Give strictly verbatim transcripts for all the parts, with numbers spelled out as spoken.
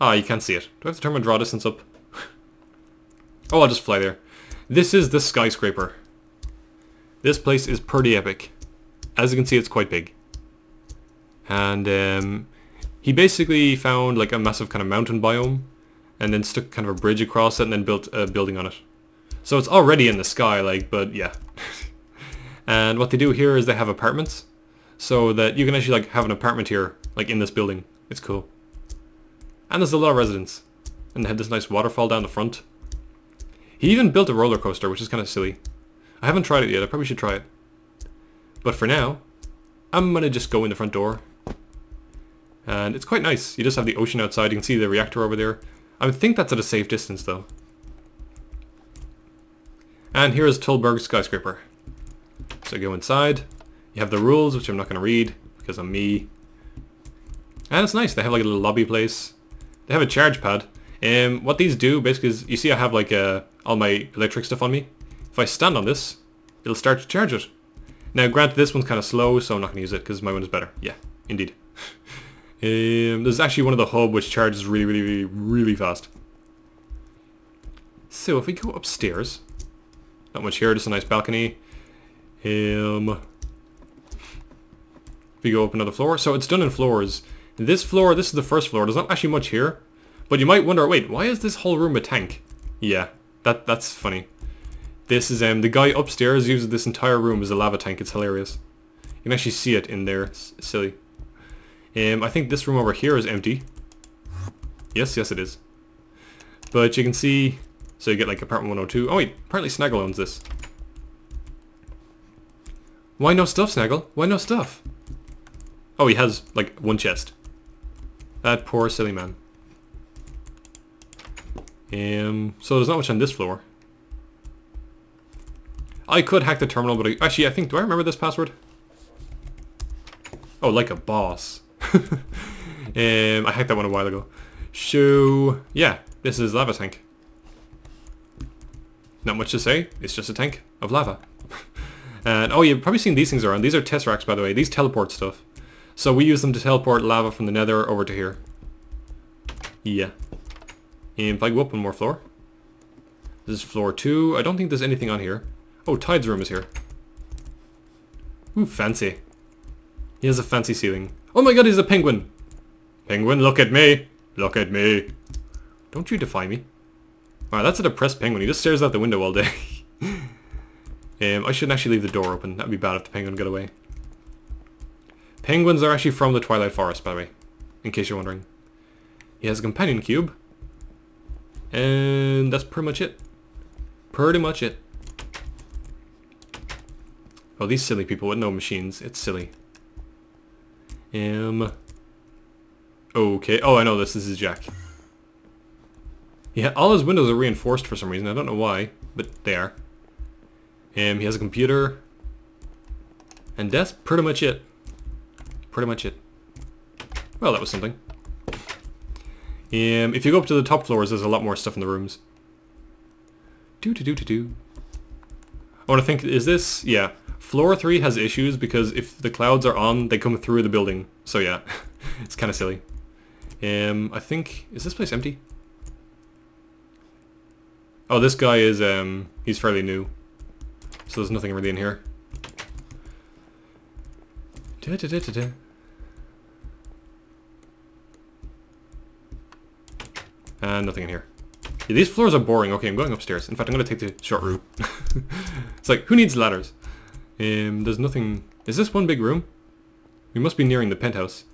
Ah, you can't see it. Do I have to turn my draw distance up? Oh, I'll just fly there. This is the skyscraper. This place is pretty epic. As you can see, it's quite big. And um, he basically found like a massive kind of mountain biome and then stuck kind of a bridge across it and then built a building on it. So it's already in the sky, like, but yeah. And what they do here is they have apartments so that you can actually like have an apartment here, like in this building. It's cool. And there's a lot of residents. And they had this nice waterfall down the front. He even built a roller coaster, which is kind of silly. I haven't tried it yet. I probably should try it. But for now, I'm going to just go in the front door. And it's quite nice. You just have the ocean outside. You can see the reactor over there. I think that's at a safe distance, though. And here is Tulberg skyscraper. So go inside. You have the rules, which I'm not going to read because I'm me. And it's nice. They have like a little lobby place. They have a charge pad. Um, what these do basically is, you see I have like a, all my electric stuff on me. If I stand on this, it'll start to charge it. Now granted, this one's kind of slow, so I'm not going to use it because my one is better. Yeah, indeed. um, there's actually one of the hub which charges really, really, really, really fast. So if we go upstairs, not much here, just a nice balcony. Um, if we go up another floor, so it's done in floors. This floor, this is the first floor. There's not actually much here, but you might wonder, wait, why is this whole room a tank? Yeah, that that's funny. This is, um, the guy upstairs uses this entire room as a lava tank. It's hilarious. You can actually see it in there. It's silly. Um, I think this room over here is empty. Yes, yes it is. But you can see, so you get like apartment one oh two. Oh wait, apparently Snaggle owns this. Why no stuff, Snaggle? Why no stuff? Oh, he has like one chest. That poor silly man. Um, so there's not much on this floor. I could hack the terminal, but I, actually I think, do I remember this password? Oh, like a boss. um, I hacked that one a while ago. So, yeah, this is lava tank. Not much to say, it's just a tank of lava. And oh, you've probably seen these things around. These are Tesseracts, by the way, these teleport stuff. So we use them to teleport lava from the nether over to here. Yeah. And if I go up one more floor. This is floor two. I don't think there's anything on here. Oh, Tide's room is here. Ooh, fancy. He has a fancy ceiling. Oh my god, he's a penguin! Penguin, look at me! Look at me! Don't you defy me. Wow, that's a depressed penguin. He just stares out the window all day. um, I shouldn't actually leave the door open. That'd be bad if the penguin got away. Penguins are actually from the Twilight Forest, by the way. In case you're wondering. He has a companion cube. And that's pretty much it. Pretty much it. Oh, these silly people with no machines. It's silly. Um. Okay. Oh, I know this. This is Jack. Yeah, all his windows are reinforced for some reason. I don't know why, but they are. Um, he has a computer. And that's pretty much it. Pretty much it. Well, that was something. Um, if you go up to the top floors, there's a lot more stuff in the rooms. Do-do-do-do-do. I want to think, is this? Yeah. Floor three has issues because if the clouds are on, they come through the building. So yeah, it's kind of silly. Um, I think, is this place empty? Oh, this guy is, um, he's fairly new. So there's nothing really in here. Da, da, da, da, da. And nothing in here. Yeah, these floors are boring. Okay, I'm going upstairs. In fact, I'm going to take the short route. It's like, who needs ladders? Um, there's nothing... Is this one big room? We must be nearing the penthouse.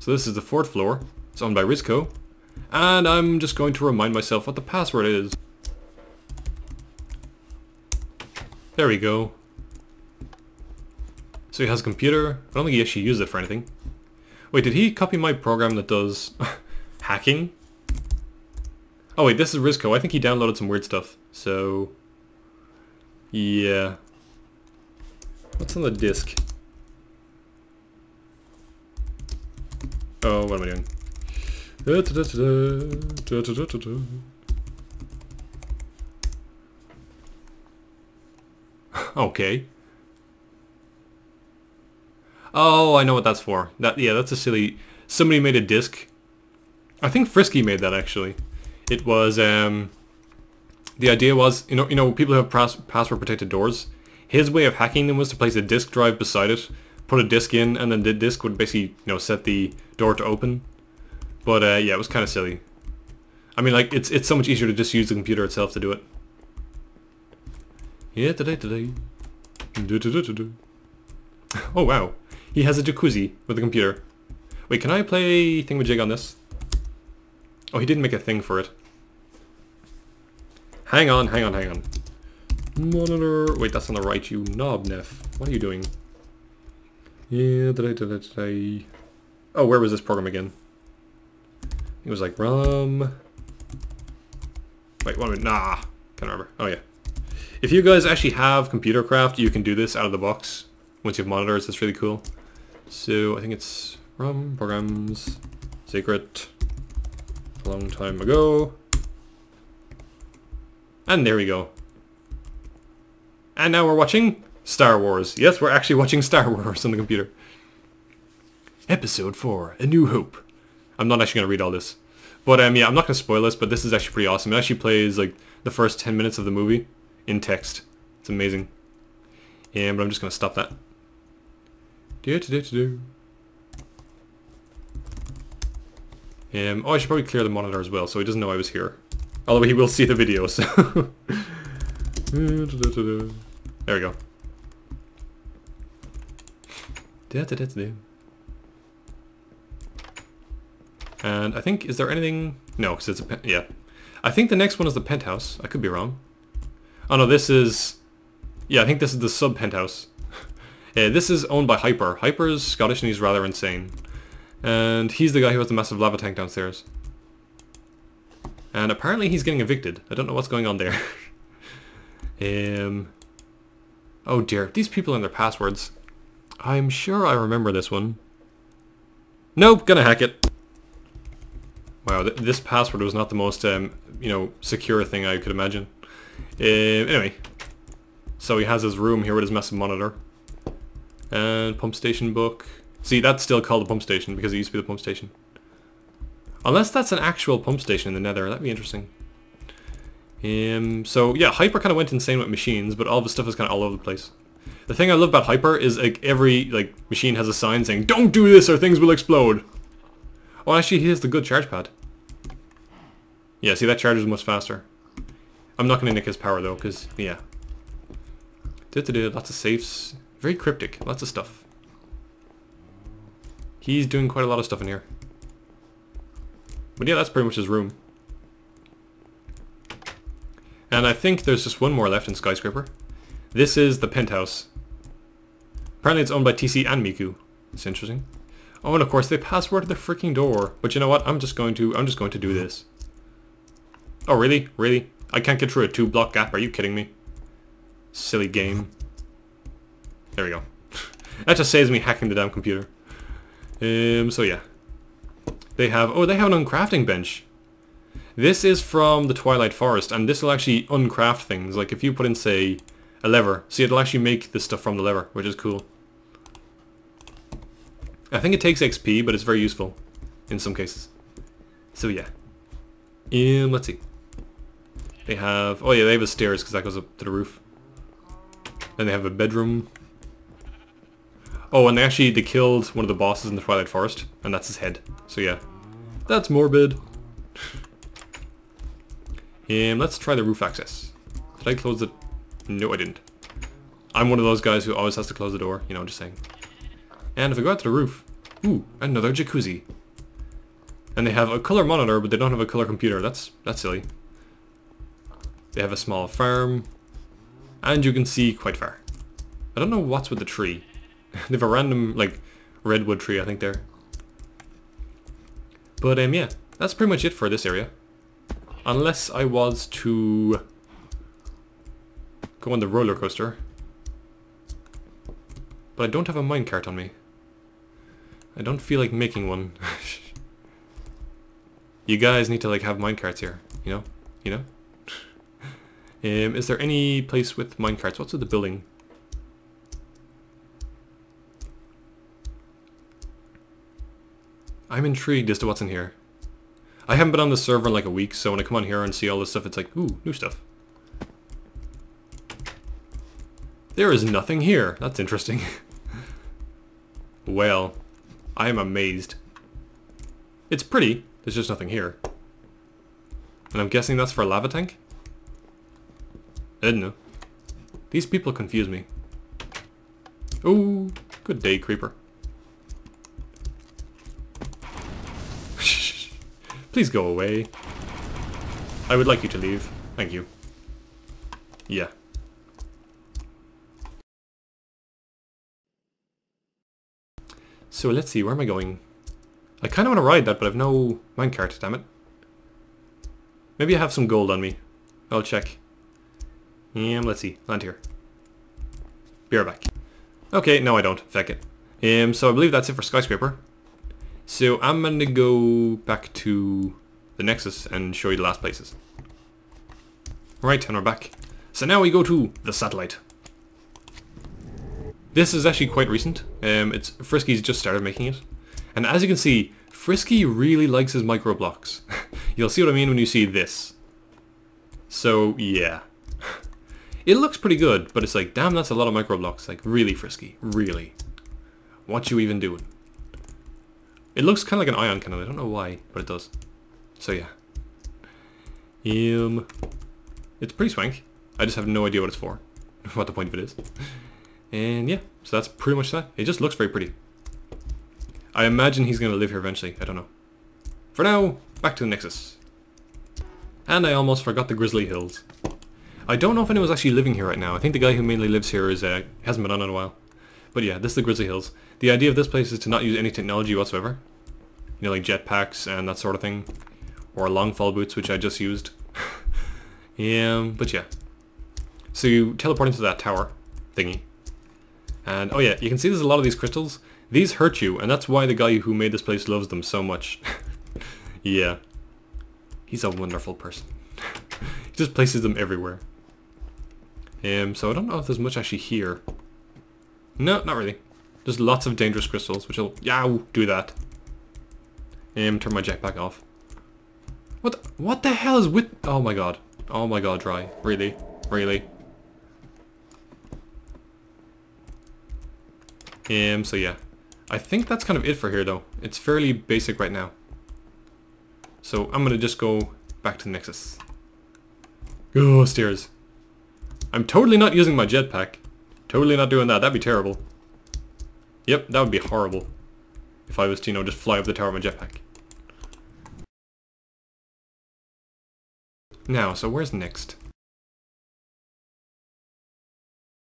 So this is the fourth floor. It's owned by Rizco. And I'm just going to remind myself what the password is. There we go. So he has a computer. I don't think he actually used it for anything. Wait, did he copy my program that does hacking? Oh wait, this is Rizco. I think he downloaded some weird stuff. So... yeah... what's on the disk? Oh, what am I doing? Da, da, da, da, da, da, da, da. Okay. Oh, I know what that's for. That yeah, that's a silly... Somebody made a disk I think Frisky made that actually. It was, um, the idea was, you know, you know, people have pass password protected doors. His way of hacking them was to place a disk drive beside it, put a disk in, and then the disk would basically, you know, set the door to open. But uh, yeah, it was kind of silly. I mean, like, it's it's so much easier to just use the computer itself to do it. Yeah, today, today. Do, do, do, do, do. Oh wow, he has a jacuzzi with a computer. Wait, can I play thingamajig on this? Oh, he didn't make a thing for it. Hang on, hang on, hang on. Monitor. Wait, that's on the right, you knobneff. What are you doing? Yeah, today, today, today. Oh, where was this program again? It was like rum. Wait, one minute. Nah, can't remember. Oh yeah. If you guys actually have ComputerCraft, you can do this out of the box. Once you have monitors, that's really cool. So I think it's rum programs secret. A long time ago. And there we go. And now we're watching Star Wars. Yes, we're actually watching Star Wars on the computer. Episode four, A New Hope. I'm not actually going to read all this. But um, yeah, I'm not going to spoil this, but this is actually pretty awesome. It actually plays like the first ten minutes of the movie in text. It's amazing. Yeah, but I'm just going to stop that. Do do do do. Um, oh, I should probably clear the monitor as well, so he doesn't know I was here. Although he will see the video, so... There we go. Da, da, da, da, da. And I think, is there anything? No, because it's a pen, yeah. I think the next one is the penthouse. I could be wrong. Oh no, this is, yeah, I think this is the sub penthouse. Yeah, this is owned by Hyper. Hyper is Scottish and he's rather insane. And he's the guy who has the massive lava tank downstairs. And apparently he's getting evicted. I don't know what's going on there. um. Oh dear, these people and their passwords. I'm sure I remember this one. Nope, gonna hack it. Wow, th this password was not the most, um, you know, secure thing I could imagine. Uh, anyway, so he has his room here with his massive monitor. And pump station book. See, that's still called the pump station because it used to be the pump station. Unless that's an actual pump station in the nether, that'd be interesting. Um, so yeah, Hyper kind of went insane with machines, but all of his stuff is kind of all over the place. The thing I love about Hyper is like every like machine has a sign saying, "Don't do this or things will explode." Oh, actually, here's the good charge pad. Yeah, see, that charges much faster. I'm not going to nick his power, though, because, yeah. Da-da-da, lots of safes. Very cryptic. Lots of stuff. He's doing quite a lot of stuff in here. But, yeah, that's pretty much his room. And I think there's just one more left in Skyscraper. This is the penthouse. Apparently, it's owned by T C and Miku. It's interesting. Oh, and of course they passworded the freaking door. But you know what? I'm just going to I'm just going to do this. Oh really? Really? I can't get through a two block gap. Are you kidding me? Silly game. There we go. That just saves me hacking the damn computer. Um so yeah. They have oh they have an uncrafting bench. This is from the Twilight Forest, and this will actually uncraft things. Like if you put in, say, a lever, see, it'll actually make this stuff from the lever, which is cool. I think it takes X P, but it's very useful in some cases. So yeah. Um, let's see. They have... Oh yeah, they have a stairs because that goes up to the roof. Then they have a bedroom. Oh, and they actually they killed one of the bosses in the Twilight Forest, and that's his head. So yeah. That's morbid. um, let's try the roof access. Did I close it? No, I didn't. I'm one of those guys who always has to close the door. You know, just saying. And if I go out to the roof, ooh, another jacuzzi. And they have a color monitor, but they don't have a color computer. That's that's silly. They have a small farm, and you can see quite far. I don't know what's with the tree. They have a random like redwood tree, I think there. But um, yeah, that's pretty much it for this area. Unless I was to go on the roller coaster, but I don't have a minecart on me. I don't feel like making one. You guys need to like have minecarts here, you know, you know. um, is there any place with minecarts? What's with the building? I'm intrigued as to what's in here. I haven't been on the server in like a week, so when I come on here and see all this stuff, it's like, ooh, new stuff. There is nothing here. That's interesting. Well, I am amazed. It's pretty. There's just nothing here. And I'm guessing that's for a lava tank? I didn't know. These people confuse me. Ooh, good day, creeper. Please go away. I would like you to leave. Thank you. Yeah. So let's see, where am I going? I kind of want to ride that, but I've no minecart, damn it. Maybe I have some gold on me. I'll check. Um, let's see. Land here. Be right back. Okay, no I don't. Feck it. Um, so I believe that's it for Skyscraper. So I'm going to go back to the Nexus and show you the last places. Right, and we're back. So now we go to the satellite. This is actually quite recent. Um, it's Frisky's just started making it. And as you can see, Frisky really likes his micro blocks. You'll see what I mean when you see this. So yeah. It looks pretty good, but it's like, damn, that's a lot of micro blocks. Like, really, Frisky, really. What you even doing? It looks kind of like an ion cannon. I don't know why, but it does. So yeah. Um, it's pretty swank. I just have no idea what it's for, what the point of it is. And yeah, so that's pretty much that. It just looks very pretty. I imagine he's going to live here eventually. I don't know. For now, back to the Nexus. And I almost forgot the Grizzly Hills. I don't know if anyone's actually living here right now. I think the guy who mainly lives here is uh, hasn't been on in a while. But yeah, this is the Grizzly Hills. The idea of this place is to not use any technology whatsoever. You know, like jetpacks and that sort of thing. Or long fall boots, which I just used. Yeah, but yeah. So you teleport into that tower thingy. And oh yeah, you can see there's a lot of these crystals. These hurt you, and that's why the guy who made this place loves them so much. Yeah. He's a wonderful person. He just places them everywhere. Um, so I don't know if there's much actually here. No, not really. There's lots of dangerous crystals, which will... Yow! Do that. Um, turn my jetpack off. What the, what the hell is with... Oh my god. Oh my god, Dry. Really? Really? Um, so yeah. I think that's kind of it for here, though. It's fairly basic right now. So I'm going to just go back to the Nexus. Oh, stairs. I'm totally not using my jetpack. Totally not doing that. That'd be terrible. Yep, that would be horrible. If I was to, you know, just fly up the tower with my jetpack. Now, so where's next?